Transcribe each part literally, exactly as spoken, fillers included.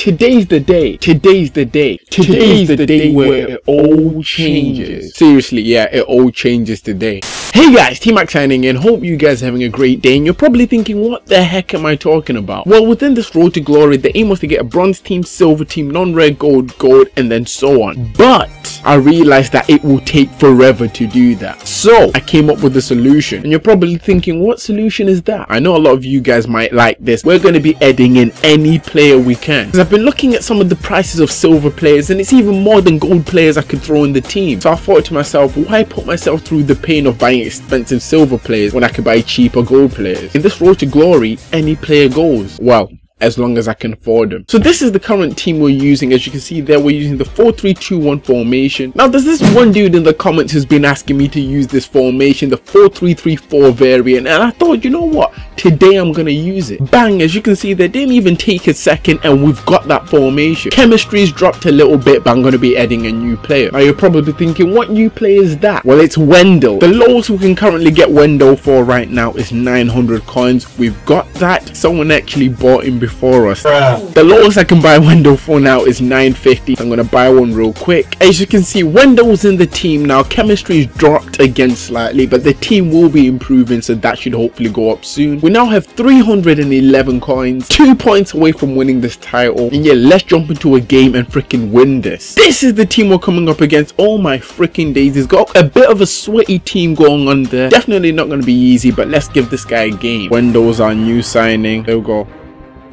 Today's the day. Today's the day. Today's, Today's the, the day, day where it all changes. Seriously, yeah, it all changes today. Hey guys, T-Mac signing in. Hope you guys are having a great day, and you're probably thinking, what the heck am I talking about? Well, within this road to glory, the aim was to get a bronze team, silver team, non-rare gold, gold, and then so on. But I realized that it will take forever to do that. So I came up with a solution, and you're probably thinking, what solution is that? I know a lot of you guys might like this. We're going to be adding in any player we can. I've been looking at some of the prices of silver players, and it's even more than gold players I could throw in the team. So I thought to myself, why put myself through the pain of buying expensive silver players when I could buy cheaper gold players? In this road to glory, any player goes. Well, as long as I can afford them. So this is the current team we're using. As you can see there, we're using the four three two one formation. Now there's this one dude in the comments who's been asking me to use this formation, the four three three four variant, and I thought, you know what, today I'm gonna use it. Bang, as you can see, they didn't even take a second and we've got that formation. Chemistry's dropped a little bit, but I'm gonna be adding a new player. Now you're probably thinking, what new player is that? Well, it's Wendell. The lowest we can currently get Wendell for right now is nine hundred coins. We've got that. Someone actually bought him before for us. Bruh. The lowest I can buy Wendell for now is nine fifty. I'm gonna buy one real quick. As you can see, Wendell's in the team now. Chemistry's dropped again slightly, but the team will be improving, so that should hopefully go up soon. We now have three hundred eleven coins, two points away from winning this title. And yeah, let's jump into a game and freaking win this. This is the team we're coming up against. Oh my freaking days. It's got a bit of a sweaty team going on there. Definitely not gonna be easy, but let's give this guy a game. Wendell's our new signing. There we go.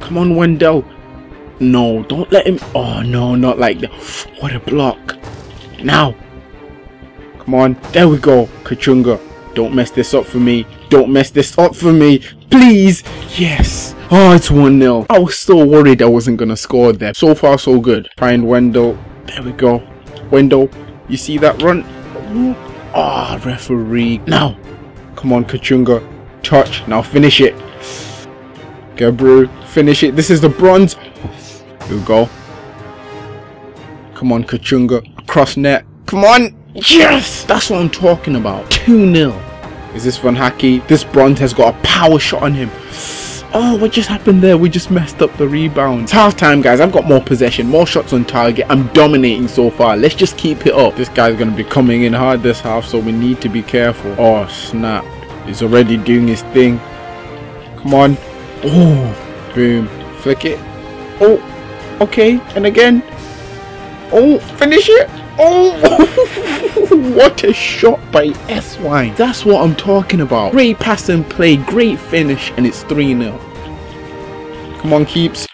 Come on, Wendell. No, don't let him. Oh, no, not like that. What a block. Now. Come on. There we go. Kachunga. Don't mess this up for me. Don't mess this up for me. Please. Yes. Oh, it's one nil. I was so worried I wasn't going to score there. So far, so good. Find Wendell. There we go. Wendell. You see that run? Oh, referee. Now. Come on, Kachunga. Touch. Now finish it. Go, bro. Finish it. This is the bronze. Here we go. Come on, Kachunga. Cross net. Come on. Yes! That's what I'm talking about. two nil. Is this Von Hacki? This bronze has got a power shot on him. Oh, what just happened there? We just messed up the rebound. It's half time, guys. I've got more possession, more shots on target. I'm dominating so far. Let's just keep it up. This guy's going to be coming in hard this half, so we need to be careful. Oh, snap. He's already doing his thing. Come on. Oh, boom, flick it. Oh, okay, and again. Oh, finish it. Oh, what a shot by Eswein. That's what I'm talking about. Great pass and play, great finish, and it's three nil. Come on, keeps.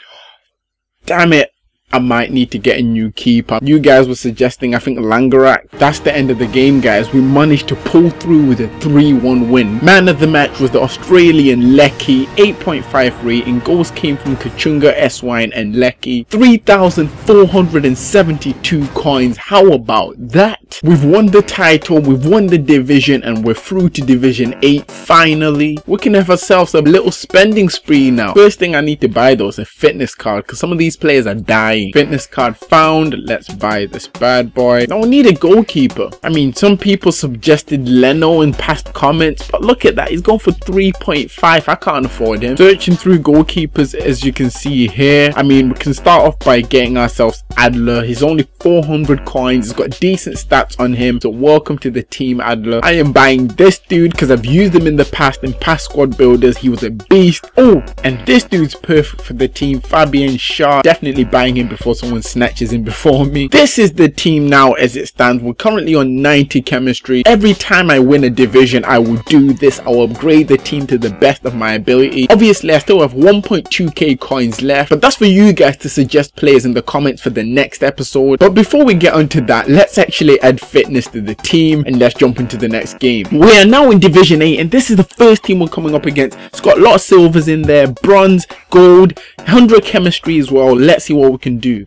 Damn it. I might need to get a new keeper. You guys were suggesting, I think, Langarak. That's the end of the game, guys. We managed to pull through with a three one win. Man of the match was the Australian Leckie, eight point five rating. Goals came from Kachunga, Eswein, and Leckie. three thousand four hundred seventy-two coins. How about that? We've won the title, we've won the division, and we're through to Division eight. Finally, we can have ourselves a little spending spree now. First thing I need to buy, though, is a fitness card, because some of these players are dying. Fitness card found. Let's buy this bad boy. Now we need a goalkeeper. I mean, some people suggested Leno in past comments, but look at that, he's gone for three point five. I can't afford him. Searching through goalkeepers, as you can see here. I mean, we can start off by getting ourselves Adler. He's only four hundred coins. He's got decent stats on him, so welcome to the team, Adler. I am buying this dude because I've used him in the past in past squad builders. He was a beast. Oh, and this dude's perfect for the team, Fabian Shah. Definitely buying him before someone snatches him before me. This is the team now as it stands. We're currently on ninety chemistry. Every time I win a division, I will do this. I will upgrade the team to the best of my ability. Obviously, I still have one point two K coins left, but that's for you guys to suggest players in the comments for the next episode. But before we get onto that, let's actually add fitness to the team and let's jump into the next game. We are now in Division eight, and this is the first team we're coming up against. It's got a lot of silvers in there, bronze, gold, one hundred chemistry as well. Let's see what we can do.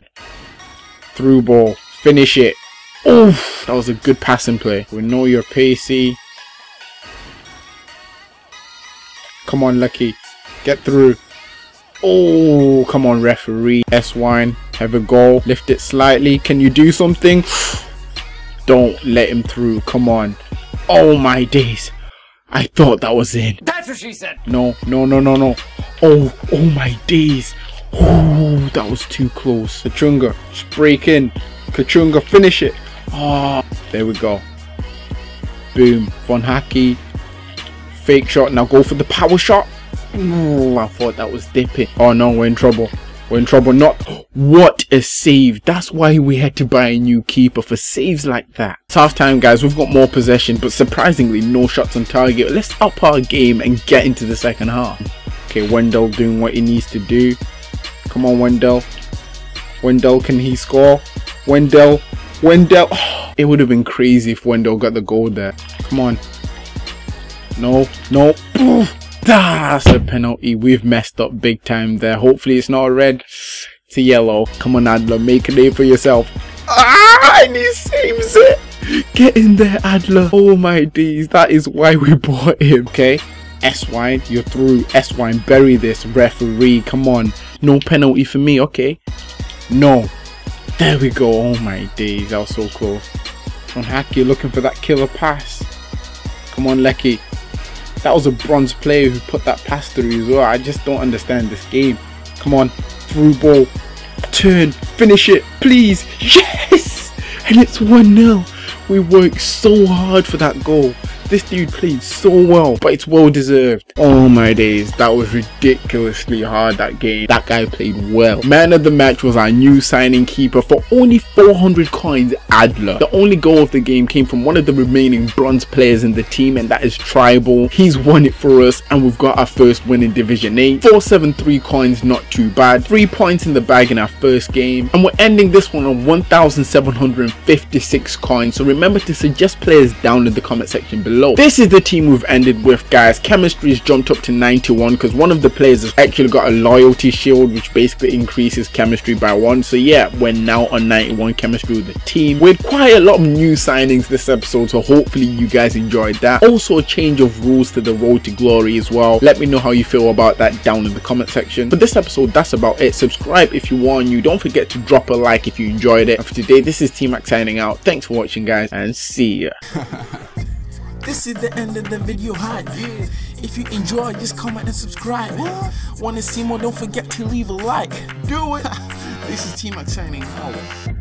Through ball, finish it. Oof, that was a good passing play. We know you're pacey. Come on, Leckie, get through. Oh, come on, referee. Eswein, have a goal. Lift it slightly. Can you do something? Don't let him through. Come on. Oh my days, I thought that was in. That's what she said. No, no, no, no, no. Oh, oh my days. Oh, that was too close. Kachunga, just break in. Kachunga, finish it. Ah, oh, there we go. Boom. Von Hacki. Fake shot. Now go for the power shot. Oh, I thought that was dipping. Oh no, we're in trouble. We're in trouble. Not what a save. That's why we had to buy a new keeper, for saves like that. It's half time, guys. We've got more possession, but surprisingly no shots on target. Let's up our game and get into the second half. Okay, Wendell doing what he needs to do. Come on, Wendell. Wendell, can he score? Wendell. Wendell. Oh, it would have been crazy if Wendell got the goal there. Come on. No, no. Oof. That's a penalty. We've messed up big time there. Hopefully it's not a red. It's a yellow. Come on, Adler, make a name for yourself. Ah, and he saves it. Get in there, Adler. Oh my days, that is why we bought him. Okay, Eswein, you're through. Eswein, bury this, referee. Come on. No penalty for me. Okay, no, there we go. Oh my days, that was so close. Von Hacki looking for that killer pass. Come on, Leckie. That was a bronze player who put that pass through as well. I just don't understand this game. Come on, through ball, turn, finish it, please. Yes! And it's one nil. We worked so hard for that goal. This dude played so well, but it's well deserved. Oh my days, that was ridiculously hard, that game. That guy played well. Man of the match was our new signing keeper for only four hundred coins, Adler. The only goal of the game came from one of the remaining bronze players in the team, and that is Tribal. He's won it for us, and we've got our first win in Division eight. four seventy-three coins, not too bad. Three points in the bag in our first game, and we're ending this one on one thousand seven hundred fifty-six coins. So remember to suggest players down in the comment section below. This is the team we've ended with, guys. Chemistry's jumped up to ninety-one because one of the players has actually got a loyalty shield, which basically increases chemistry by one. So yeah, we're now on ninety-one chemistry with the team. We had quite a lot of new signings this episode, so hopefully you guys enjoyed that. Also a change of rules to the road to glory as well. Let me know how you feel about that down in the comment section. For this episode, that's about it. Subscribe if you are new. Don't forget to drop a like if you enjoyed it. And for today, this is T Mac signing out. Thanks for watching, guys, and see ya. This is the end of the video hype. Yeah. If you enjoy, just comment and subscribe. What? Want to see more? Don't forget to leave a like. Do it. This is T Mac signing out.